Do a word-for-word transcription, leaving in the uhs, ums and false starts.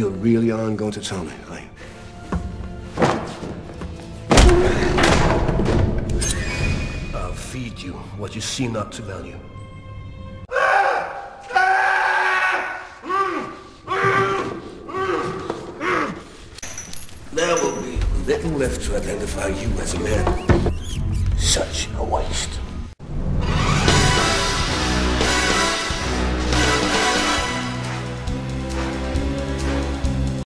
You really aren't going to tell me, are you? I'll feed you what you seem not to value. There will be little left to identify you as a man. Such